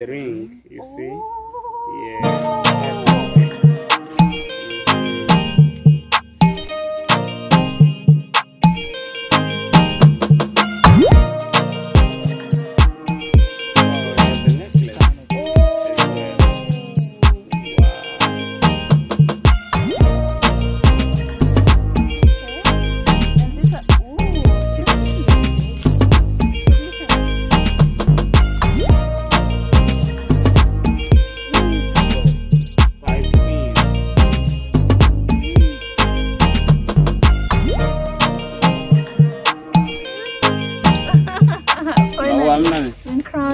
the ring, you see? Yeah.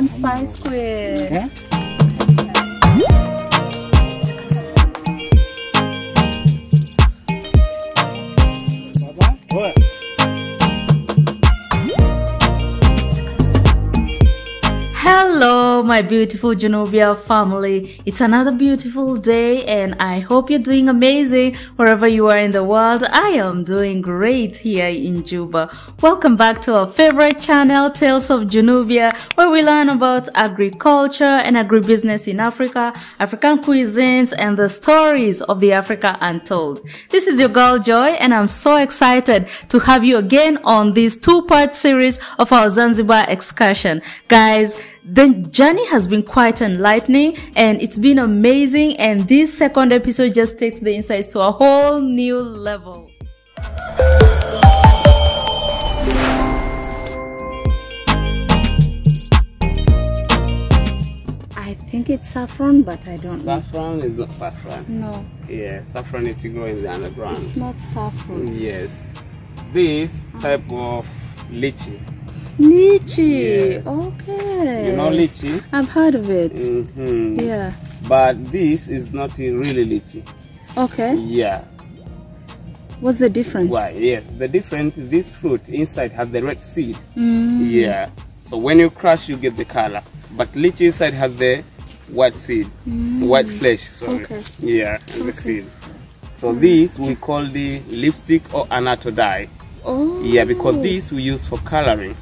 Spice squid. Yeah. Hello my beautiful Junubia family. It's another beautiful day and I hope you're doing amazing wherever you are in the world. I am doing great here in Juba. Welcome back to our favorite channel, Tales of Junubia, where we learn about agriculture and agribusiness in Africa, African cuisines, and the stories of the Africa Untold. This is your girl Joy and I'm so excited to have you again on this two-part series of our Zanzibar excursion. Guys, the journey has been quite enlightening and it's been amazing, and this second episode just takes the insights to a whole new level. I think it's saffron, but I don't know. Saffron is not saffron. No. Yeah, saffron is to go in the underground. It's not saffron. Yes. This type of lychee. Lychee, yes. Okay. You know lychee? I've heard of it. Mm-hmm. Yeah. But this is not really lychee. Okay. Yeah. What's the difference? Why? Yes, the difference. This fruit inside has the red seed. Mm. Yeah. So when you crush, you get the color. But lychee inside has the white seed, white flesh. Sorry. Okay. Yeah, okay. The seed. So this we call the lipstick or anato dye. Oh. Yeah, because this we use for coloring.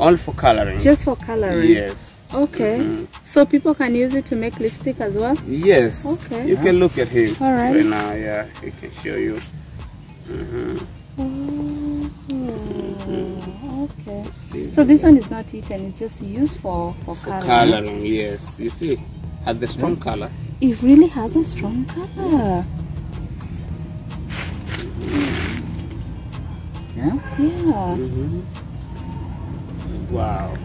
All for coloring. Just for coloring? Yes. Okay. So people can use it to make lipstick as well? Yes. Okay. You can look at him. All right. Right now, yeah, he can show you. Okay. See, so this one is not eaten, it's just used for coloring. Coloring, yes. You see, it has the strong color. It really has a strong color. Yeah? Yeah. Wow.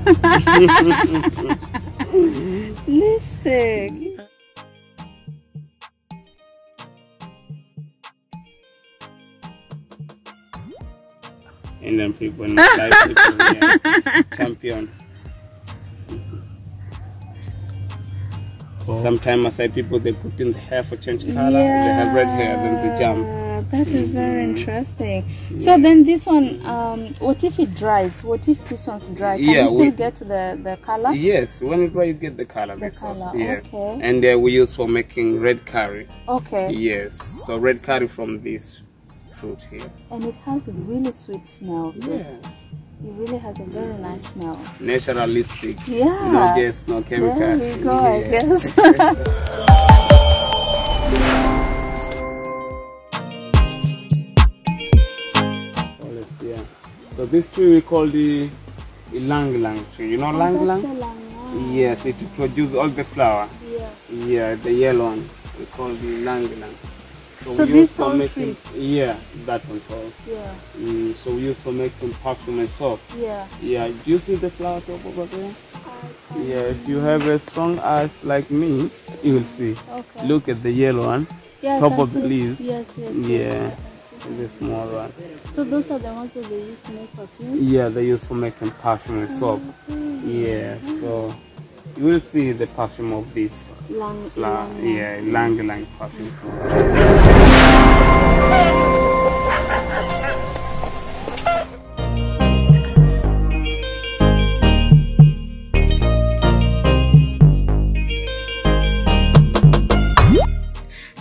Lipstick. And then people in the champion. Sometimes I say people they put in the hair for change color. Yeah. They have red hair, then they jump. That is very interesting. So then this one, what if it dries? What if this one's dry? Can you still get the color? Yes, when it dries you get the color. The color, yeah. Okay. And we use for making red curry. Okay. Yes, so red curry from this fruit here. And it has a really sweet smell. Yeah. It really has a very nice smell. Natural lipstick. Yeah. No gas, no chemical. There we go, I guess. So this tree we call the lang-lang tree. You know lang-lang? Yes, it produces all the flower. Yeah. Yeah, the yellow one. We call the lang-lang. So we use for making that one tall. Yeah. So we use for making perfume and soap. Yeah. Yeah. Do you see the flower top over there? Yeah. If you have a strong eyes like me, you will see. Okay. Look at the yellow one. Yeah. Top of the leaves. Yes. Yes. Yeah. The small one. So those are the ones that they use to make perfume? Yeah, they use for making perfume and soap. Yeah, so you will see the perfume of this flower. Yeah, lang-lang perfume.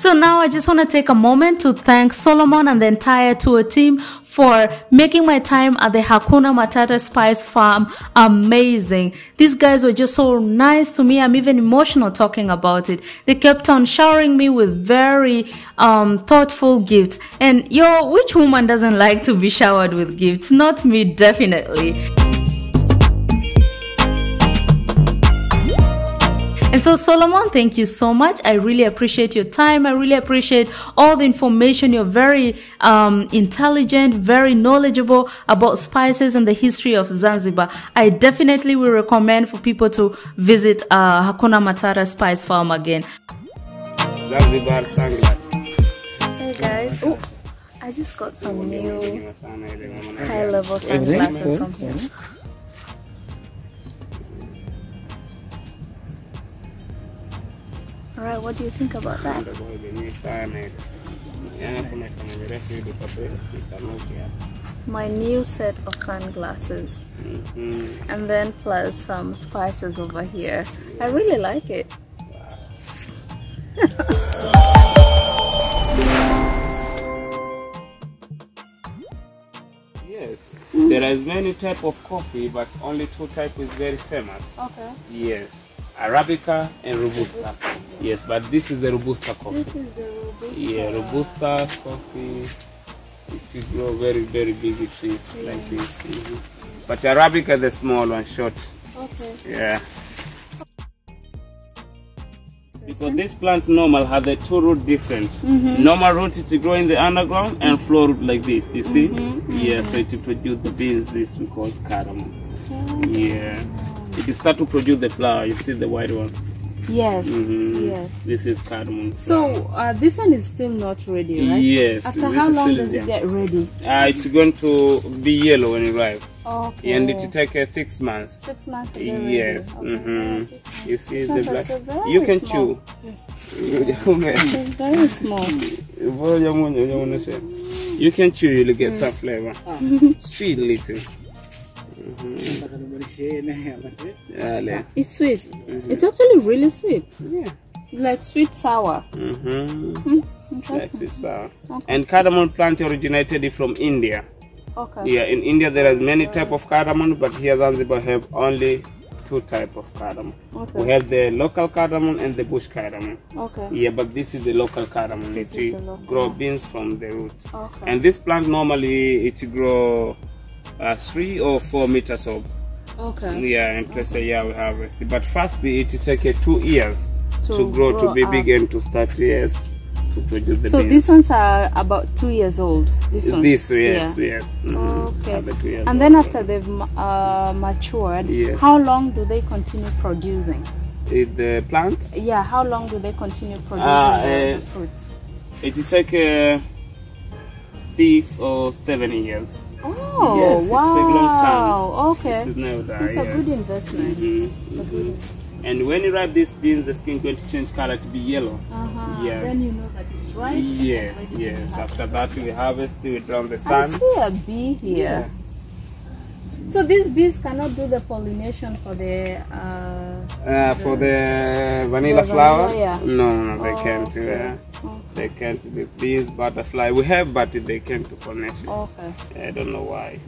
So now I just want to take a moment to thank Solomon and the entire tour team for making my time at the Hakuna Matata Spice Farm amazing. These guys were just so nice to me. I'm even emotional talking about it. They kept on showering me with very thoughtful gifts. And yo, which woman doesn't like to be showered with gifts? Not me, definitely. And so Solomon, thank you so much. I really appreciate your time. I really appreciate all the information. You're very intelligent, very knowledgeable about spices and the history of Zanzibar. I definitely will recommend for people to visit Hakuna Matata Spice Farm again. Zanzibar sunglass. Hey guys. Ooh, I just got some new high-level sunglasses from here. Alright, what do you think about that? My new set of sunglasses, and then plus some spices over here. I really like it. Yes, there is many type of coffee, but only two type is very famous. Okay. Yes, Arabica and Robusta. Yes, but this is the Robusta coffee. This is the Robusta. Yeah, Robusta coffee. It will grow very, very big tree, yeah, like this. But Arabica, the small one, short. Okay. Yeah. Because this plant normal has the two root difference. Normal root is to grow in the underground and floor root like this, you see? Yeah, so it produce the beans, this we call caramel. Yeah. It start to produce the flower, you see the white one. Yes, yes. This is cardamom. So this one is still not ready, right? Yes. After how long does it get ready? It's going to be yellow when it arrives. Okay. And it will take 6 months. 6 months. Yes. You see the black. You can chew. It's very small. You can chew. You'll get that flavor. Sweet little. It's sweet. It's actually really sweet. Yeah. Like sweet sour. Like sweet sour. Okay. And cardamom plant originated from India. Okay. Yeah, in India there is many type of cardamom, but here Zanzibar have only two type of cardamom. Okay. We have the local cardamom and the bush cardamom. Okay. Yeah, but this is the local cardamom. This it local. Grow beans from the root. Okay. And this plant normally it grow 3 or 4 meters up. Okay. Yeah, and plus a year we harvest. But first it take 2 years to grow to be big and to start to produce the beans. These ones are about 2 years old. This one. This yes. Okay. And then after they've matured, how long do they continue producing? The plant? Yeah. How long do they continue producing the fruits? It take 6 or 7 years. Oh, yes, wow. It takes a long time. Okay. It is never that, it's a good investment. And when you wrap these beans, the skin is going to change color to be yellow. Yeah. Then you know that it's ripe. Yes, yes. After that, we harvest, we drown the sun. I see a bee here. Yeah. So these bees cannot do the pollination for the for the vanilla flower? Yeah. No, they can't. Okay. They can't. The bees, butterfly, we have, but they came to pollination. Okay. I don't know why.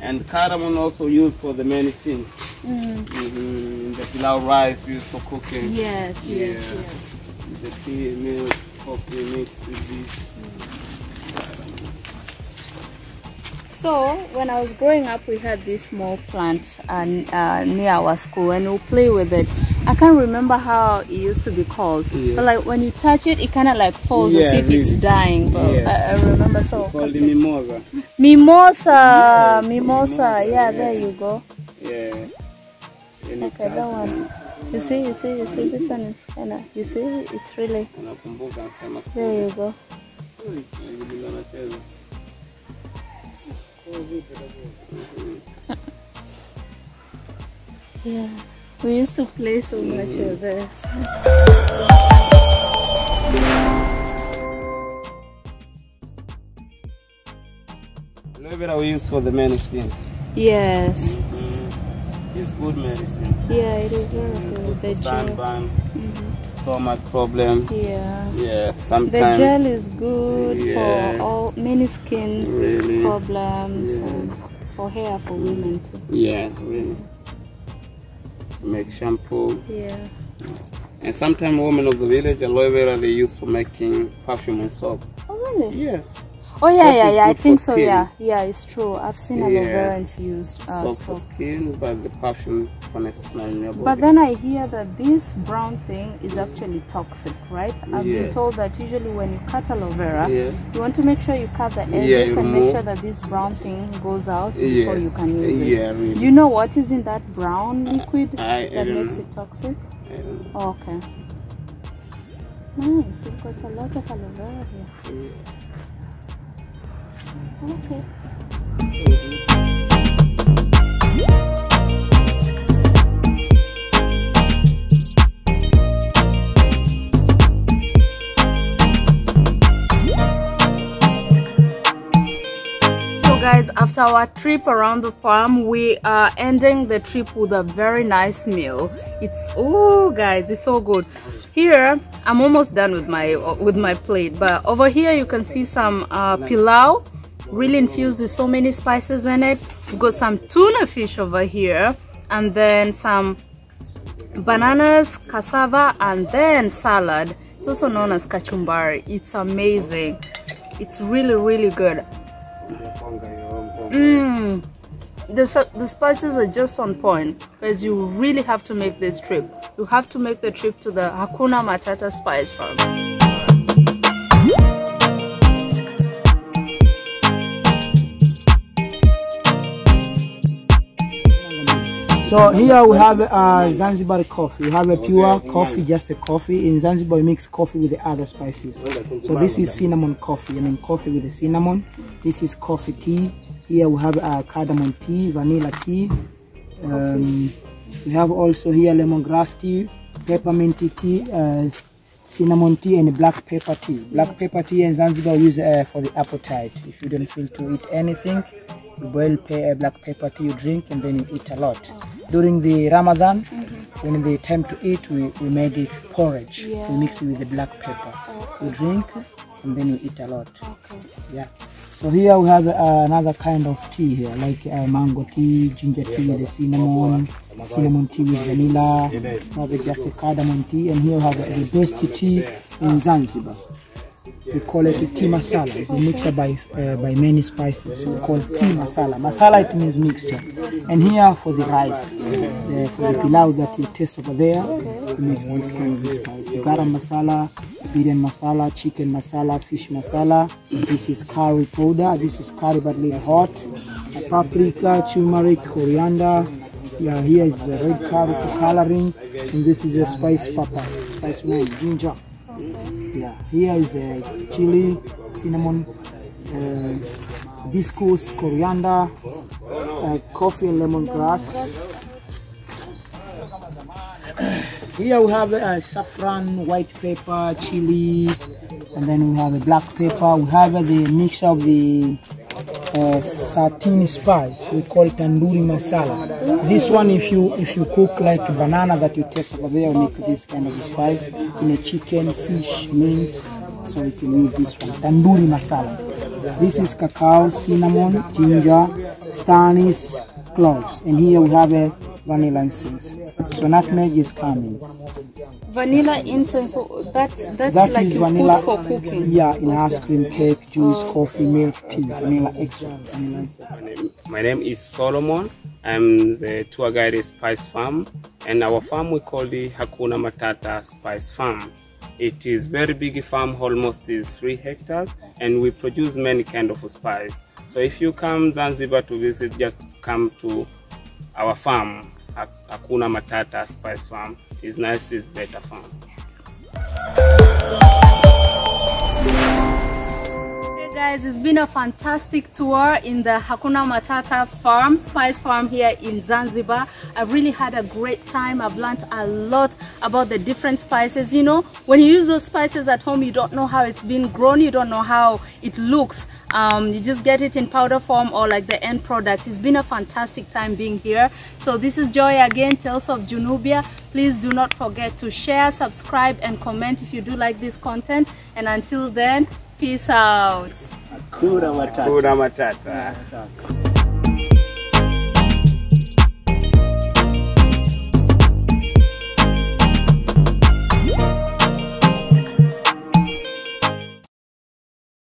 And cardamom also used for the many things. The pilau rice used for cooking. Yes, yes, yes. The tea, milk, coffee mixed with this. So when I was growing up, we had this small plant near our school, and we'll play with it. I can't remember how it used to be called, but like when you touch it, it kind of like falls as if it's dying. But I remember so. Called the mimosa. Mimosa, yes, mimosa. Yeah, there you go. Yeah. Okay, that one. You see, this one is kind of. You see, it's really. There you go. Yeah, we used to play so much of this. Aloe vera we use for the medicine. Yes. It's good medicine. Yeah, it is very good. Sunburn, so much problem. Yeah. Yeah. Sometimes the gel is good for all many skin problems and for hair for women too. Yeah, really. Make shampoo. Yeah. And sometimes women of the village, aloe vera they use for making perfume and soap. Oh really? Yes. Oh yeah, soap I think so. Skin. Yeah, yeah, it's true. I've seen aloe vera infused soap for skin, but the perfume for necessary in your body. But then I hear that this brown thing is actually toxic, right? I've been told that usually when you cut aloe vera, you want to make sure you cut the edges and make sure that this brown thing goes out before you can use it. Yeah, really. You know what is in that brown liquid that makes it toxic? Oh, okay. Nice, you've got a lot of aloe vera here. Okay. So guys, after our trip around the farm, we are ending the trip with a very nice meal. It's it's so good. Here I'm almost done with my plate, but over here you can see some pilau, really infused with so many spices in it. We've got some tuna fish over here, and then some bananas, cassava, and then salad. It's also known as kachumbari. It's amazing. It's really, really good. The spices are just on point, because you really have to make this trip. You have to make the trip to the Hakuna Matata Spice Farm. So here we have Zanzibar coffee. We have a pure coffee, just a coffee. In Zanzibar, we mix coffee with the other spices. So this is cinnamon coffee, I mean coffee with the cinnamon. This is coffee tea. Here we have cardamom tea, vanilla tea. We have also here lemongrass tea, peppermint tea, cinnamon tea, and black pepper tea. Black pepper tea in Zanzibar we use for the appetite. If you don't feel to eat anything, you boil black pepper tea, you drink, and then you eat a lot. During the Ramadan, when the time to eat, we made it porridge. We mix it with the black pepper. You drink, and then you eat a lot. Yeah. So here we have another kind of tea here, like mango tea, ginger tea with the cinnamon, cinnamon tea with vanilla, probably just a cardamom tea. And here we have the best tea in Zanzibar. We call it tea masala. It's mixed by many spices. We call tea masala. Masala, it means mixture. And here for the rice, for the pilau that you taste over there, it means this kind of spice. Garam masala, biryani masala, chicken masala, fish masala. This is curry powder. This is curry but little hot. Paprika, turmeric, coriander. Yeah, here is the red curry for coloring. And this is a spice pepper, spice wine, ginger. Yeah, here is chili, cinnamon, hibiscus, coriander, coffee and lemongrass. Here we have saffron, white pepper, chili, and then we have a black pepper. We have the mix of the 13 spice. We call it tandoori masala. This one, if you cook like banana that you taste over there, you make this kind of spice in a chicken, fish, mint. So you can use this one, tandoori masala. This is cacao, cinnamon, ginger, anise, cloves, and here we have a vanilla incense. So nutmeg is coming. Vanilla incense, that's like vanilla for cooking. Yeah, in ice cream, cake, juice, coffee, milk, tea, vanilla extract. My name is Solomon. I'm the tour guide at Spice Farm, and our farm we call the Hakuna Matata Spice Farm. It is very big farm, almost is 3 hectares, and we produce many kind of spice. So if you come Zanzibar to visit, just come to our farm, Hakuna Matata Spice Farm. It's nice, it's better farm. Okay guys, it's been a fantastic tour in the Hakuna Matata Farm, Spice Farm here in Zanzibar. I've really had a great time. I've learned a lot about the different spices. You know, when you use those spices at home, you don't know how it's been grown, you don't know how it looks. You just get it in powder form or like the end product. It's been a fantastic time being here. So this is Joy again, Tales of Junubia. Please do not forget to share, subscribe, and comment if you do like this content. And until then, peace out. Hakuna Matata. Hakuna Matata.